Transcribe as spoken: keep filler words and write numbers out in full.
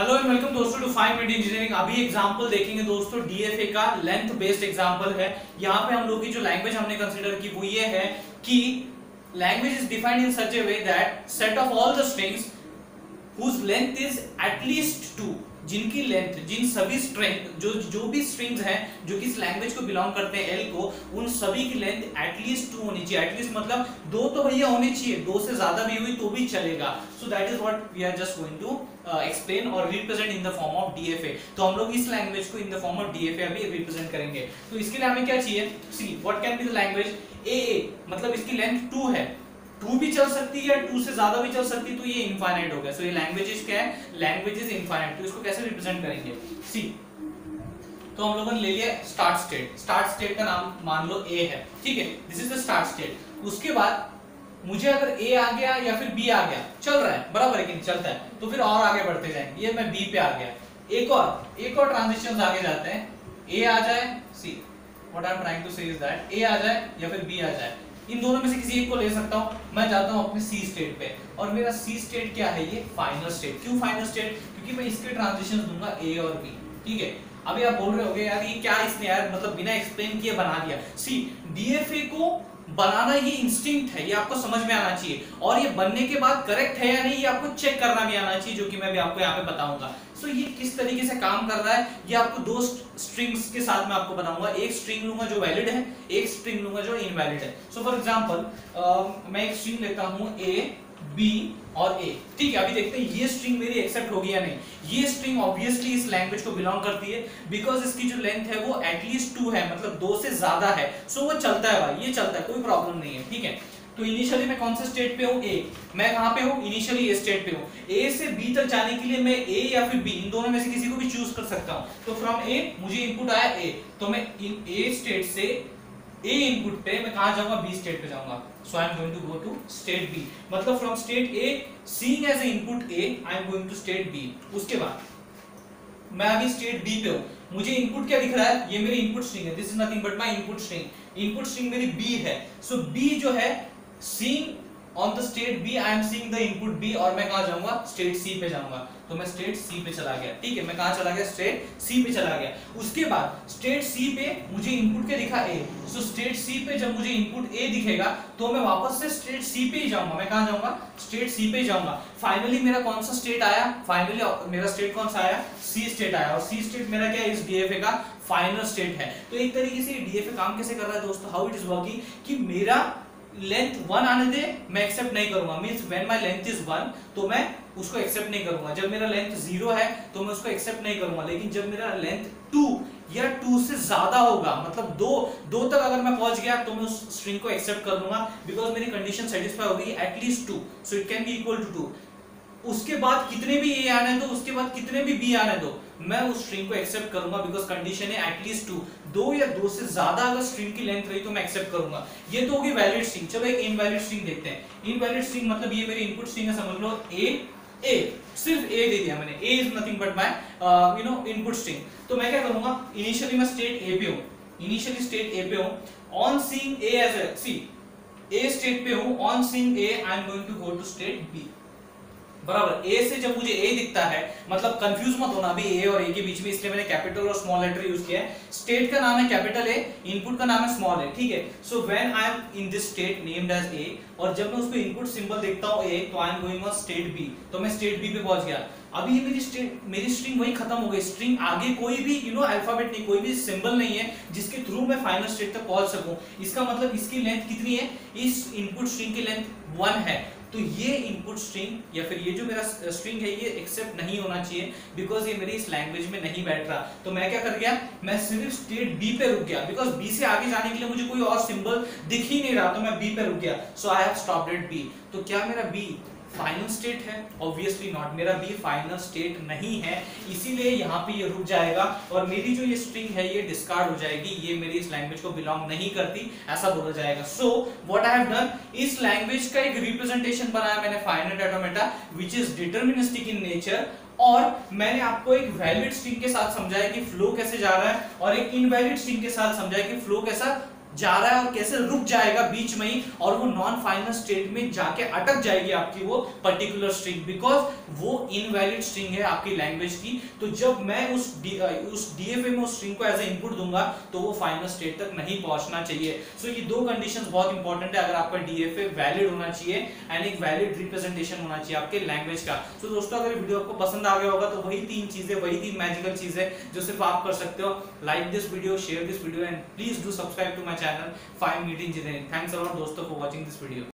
Hello and welcome दोस्तों to five minute engineering. अभी example देखेंगे दोस्तों, डीएफए का लेंथ बेस्ड एग्जांपल है। यहाँ पे हम लोग की जो लैंग्वेज हमने कंसीडर की वो ये है कि language is defined in such a way that set of all the strings whose length is at least two, जिनकी लेंथ जिन सभी स्ट्रिंग जो जो भी स्ट्रिंग्स हैं जो कि इस लैंग्वेज को बिलोंग करते हैं एल को, उन सभी की लेंथ एटलीस्ट टू होनी चाहिए। एटलीस्ट मतलब दो तो भैया होनी चाहिए, दो से ज्यादा भी हुई तो भी चलेगा। So that is what we are just going to explain और represent in the form of DFA. तो हम लोग इस लैंग्वेज को in the form of DFA अभी रिप्रेजेंट करेंगे। तो इसके लिए हमें क्या चाहिए, see what can be the language A A, मतलब इसकी लेंथ टू है, टू भी चल सकती है या टू से ज्यादा भी चल सकती है, तो ये इनफाइनाइट हो गया। सो so, ये लैंग्वेजेस क्या है, लैंग्वेजेस इनफाइनाइट। तो इसको कैसे रिप्रेजेंट करेंगे, सी। तो हम लोगों ने ले लिया स्टार्ट स्टेट, स्टार्ट स्टेट का नाम मान लो ए है, ठीक है, this is the start state. उसके बाद मुझे अगर ए आ गया या फिर बी आ गया, चल रहा है बराबर है कि नहीं, चलता है, तो फिर और आगे बढ़ते जाएंगे। ये मैं बी पे आ गया, एक और एक और ट्रांजिशंस आगे जाते हैं, ए आ जाए, see what I am trying to say is that A आ जाए या फिर बी आ जाए, इन दोनों में से किसी एक को ले सकता हूं। मैं जाता हूं अपने सी स्टेट पे, और मेरा सी स्टेट क्या है, ये फाइनल स्टेट। क्यों फाइनल स्टेट, क्योंकि मैं इसके ट्रांजिशंस दूंगा ए और बी, ठीक है। अभी आप बोल रहे होगे यार ये क्या इसने यार मतलब बिना एक्सप्लेन किए बना दिया। सी डीएफए को बनाना ये इंस्टिंक्ट है, ये आपको समझ में आना चाहिए, और ये बनने के बाद करेक्ट है या नहीं ये आपको चेक करना भी आना चाहिए, जो कि मैं भी आपको यहाँ पे बताऊंगा। सो so, ये किस तरीके से काम कर रहा है ये आपको दो स्ट्रिंग्स के साथ मैं आपको बताऊंगा। एक स्ट्रिंग लूंगा जो वैलिड है, एक स्ट्रिंग लूंगा जो इनवैलिड है। सो फॉर एग्जाम्पल मैं एक स्ट्रिंग लेता हूँ ए बी और ए, ठीक है। अभी देखते हैं ये स्ट्रिंग मेरी एक्सेप्ट होगी या नहीं। ये स्ट्रिंग ऑब्वियसली इस लैंग्वेज को बिलोंग करती है, बिकॉज इसकी जो लेंथ है वो एटलीस्ट टू है, मतलब दो से ज्यादा है। सो वो चलता है भाई, ये चलता है, कोई प्रॉब्लम नहीं है, ठीक है। तो इनिशियली मैं कौन से स्टेट पे हूँ, ए। मैं कहाँ पे हूँ, इनिशियली ए स्टेट पे हूँ। ए से बी तक जाने के लिए मैं ए या फिर बी इन दोनों में से किसी को भी चूज कर सकता हूँ। तो फ्रॉम ए मुझे इनपुट आया ए, तो मैं ए स्टेट से ए इनपुट पे मैं कहाँ जाऊँगा, बी स्टेट पे जाऊँगा। So I am going to go to state B. मतलब from state A, seeing as an input A, I am going to state B. उसके बाद मैं अभी state B पे हूँ, मुझे इनपुट क्या दिख रहा है, ये मेरी इनपुट स्ट्रिंग है, this is nothing but my input string. Input string मेरी B है, so B जो है seeing on the state B, I am seeing the input B, और मैं कहाँ जाऊँगा, state C पे जाऊँगा। तो मैं स्टेट सी पे चला गया, ठीक है, मैं कहाँ चला गया, स्टेट सी पे चला गया। उसके बाद स्टेट सी पे मुझे इनपुट क्या दिखा, ए। सो स्टेट सी पे जब मुझे इनपुट ए दिखेगा तो मैं वापस से स्टेट सी पे ही जाऊंगा। मैं कहाँ जाऊंगा, स्टेट सी पे ही जाऊंगा। फाइनली मेरा कौन सा स्टेट आया, फाइनली मेरा स्टेट कौन सा आया, सी स्टेट आया, और सी स्टेट मेरा क्या है, इस डीएफए का फाइनल स्टेट है। तो एक तरीके से डीएफए काम कैसे कर रहा है दोस्तों, हाउ इट इज वर्किंग, कि मेरा लेंथ वन आने दे मैं एक्सेप्ट नहीं करूंगा, means when my length is one तो मैं उसको एक्सेप्ट नहीं करूंगा। जब मेरा लेंथ जीरो है तो मैं उसको एक्सेप्ट नहीं करूंगा, लेकिन जब मेरा लेंथ टू या टू से ज्यादा होगा, मतलब दो दो तक अगर मैं पहुंच गया तो मैं उस स्ट्रिंग को एक्सेप्ट कर लूंगा, बिकॉज मेरी कंडीशन सेटिस्फाई होगी at least two, so it can be equal to two. उसके बाद कितने भी ए आने दो, उसके बाद कितने भी बी आने दो, मैं उस स्ट्रिंग को एक्सेप्ट करूंगा, बिकॉज कंडीशन है एटलीस्ट टू। दो या दो से ज्यादा अगर स्ट्रिंग की लेंथ रही तो मैं एक्सेप्ट करूंगा। ये तो होगी वैलिड स्ट्रिंग। चलो एक इनवैलिड स्ट्रिंग देखते हैं। इनवैलिड स्ट्रिंग मतलब ये मेरी इनपुट स्ट्रिंग है, समझ लो ए, ए सिर्फ ए दे दिया मैंने, A is nothing but my you know input string. तो मैं क्या करूंगा, इनिशियली मैं स्टेट ए पे हूं, इनिशियली स्टेट ए पे हूं, on seeing A as A, see A state पे हूं, on seeing A I am going to go to state B, बराबर। ए से जब मुझे ए दिखता है, मतलब कंफ्यूज मत होना अभी ए और ए के बीच में, इसलिए मैंने कैपिटल और स्मॉल लेटर यूज किया है। स्टेट का नाम है कैपिटल ए, इनपुट का नाम है स्मॉल ए, ठीक है। So when I am in this state named as A, और जब मैं उसको इनपुट सिंबल देखता हूँ ए, तो I am going on state B, तो मैं स्टेट बी पे पहुंच गया। अभी ये मेरी स्टेट मेरी स्ट्रिंग वही खत्म हो गई, स्ट्रिंग आगे कोई भी यू नो अल्फाबेट नहीं, कोई भी सिंबल नहीं है जिसके थ्रू मैं फाइनल स्टेट तक पहुंच सकूं। इसका मतलब इसकी लेंथ कितनी है, इस इनपुट स्ट्रिंग की लेंथ वन है, तो ये इनपुट स्ट्रिंग या फिर ये जो मेरा स्ट्रिंग है ये एक्सेप्ट नहीं होना चाहिए, बिकॉज ये मेरी इस लैंग्वेज में नहीं बैठ रहा। तो मैं क्या कर गया, मैं सिर्फ स्टेट बी पे रुक गया, बिकॉज बी से आगे जाने के लिए मुझे कोई और सिंबल दिख ही नहीं रहा, तो मैं बी पे रुक गया। So I have stopped at B. तो क्या मेरा बी फाइनल स्टेट है, ऑब्वियसली नॉट, मेरा बी फाइनल स्टेट नहीं है, इसीलिए यहाँ पे ये रुक जाएगा और मेरी जो ये स्ट्रिंग है ये डिस्कार्ड हो जाएगी, ये मेरी इस लैंग्वेज को बिलोंग नहीं करती, ऐसा बोला जाएगा। So what I have done, इस लैंग्वेज का एक रिप्रेजेंटेशन बनाया मैंने finite automata, which is deterministic in nature, और मैंने आपको एक वैलिड स्ट्रिंग के साथ समझाया कि फ्लो कैसे जा रहा है, और एक इनवैलिड स्ट्रिंग के साथ समझाया कि फ्लो कैसा जा रहा है और कैसे रुक जाएगा बीच में ही, और वो नॉन फाइनल स्टेट में जाके अटक जाएगी आपकी वो पर्टिकुलर स्ट्रिंग, बिकॉज वो इनवैलिड स्ट्रिंग है आपकी लैंग्वेज की। तो जब मैं उस डी उस डीएफए में उस स्ट्रिंग को एज ए इनपुट दूंगा तो वो फाइनल स्टेट तक नहीं पहुंचना चाहिए। सो so, ये दो कंडीशंस बहुत इंपॉर्टेंट है। अगर आपका डीएफए वैलिड होना चाहिए एंड एक वैलिड रिप्रेजेंटेशन होना चाहिए आपके लैंग्वेज का। सो so, दोस्तों अगर वीडियो आपको पसंद आ गया होगा तो वही तीन चीजें, वही तीन मैजिकल चीजें जो सिर्फ आप कर सकते हो। Like this video, share this video and please do subscribe to my channel five minute engineering. Thanks a lot दोस्तों फॉर वाचिंग दिस वीडियो।